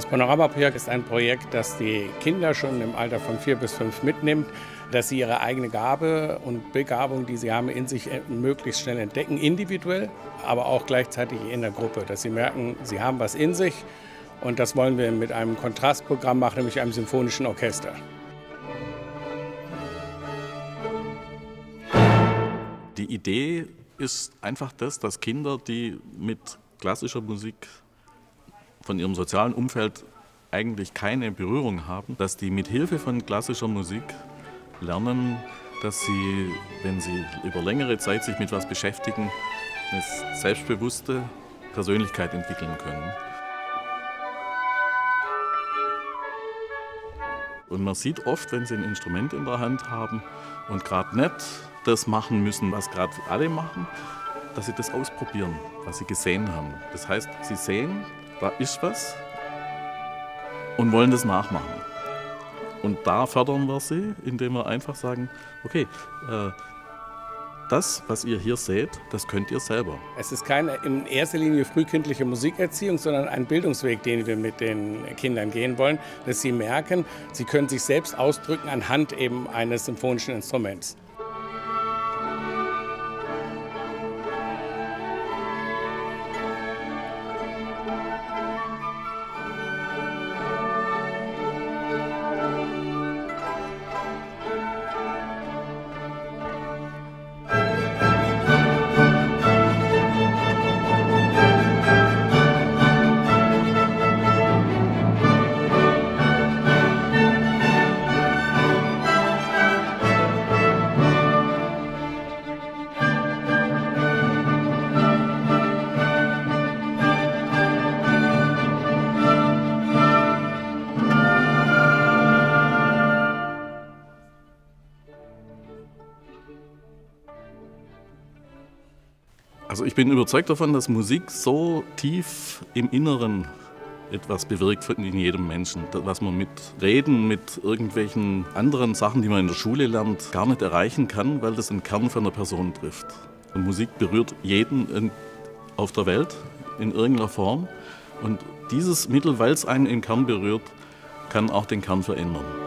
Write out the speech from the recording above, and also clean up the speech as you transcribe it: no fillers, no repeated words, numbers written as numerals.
Das Panorama-Projekt ist ein Projekt, das die Kinder schon im Alter von 4 bis 5 mitnimmt, dass sie ihre eigene Gabe und Begabung, die sie haben, in sich möglichst schnell entdecken, individuell, aber auch gleichzeitig in der Gruppe, dass sie merken, sie haben was in sich. Und das wollen wir mit einem Kontrastprogramm machen, nämlich einem symphonischen Orchester. Die Idee ist einfach das, dass Kinder, die mit klassischer Musik von ihrem sozialen Umfeld eigentlich keine Berührung haben, dass die mit Hilfe von klassischer Musik lernen, dass sie, wenn sie über längere Zeit sich mit was beschäftigen, eine selbstbewusste Persönlichkeit entwickeln können. Und man sieht oft, wenn sie ein Instrument in der Hand haben und gerade nicht das machen müssen, was gerade alle machen, dass sie das ausprobieren, was sie gesehen haben. Das heißt, sie sehen, da ist was und wollen das nachmachen. Und da fördern wir sie, indem wir einfach sagen, okay, das, was ihr hier seht, das könnt ihr selber. Es ist keine in erster Linie frühkindliche Musikerziehung, sondern ein Bildungsweg, den wir mit den Kindern gehen wollen, dass sie merken, sie können sich selbst ausdrücken anhand eben eines symphonischen Instruments. Also ich bin überzeugt davon, dass Musik so tief im Inneren etwas bewirkt in jedem Menschen, was man mit Reden, mit irgendwelchen anderen Sachen, die man in der Schule lernt, gar nicht erreichen kann, weil das den Kern von der Person trifft. Und Musik berührt jeden auf der Welt in irgendeiner Form. Und dieses Mittel, weil es einen im Kern berührt, kann auch den Kern verändern.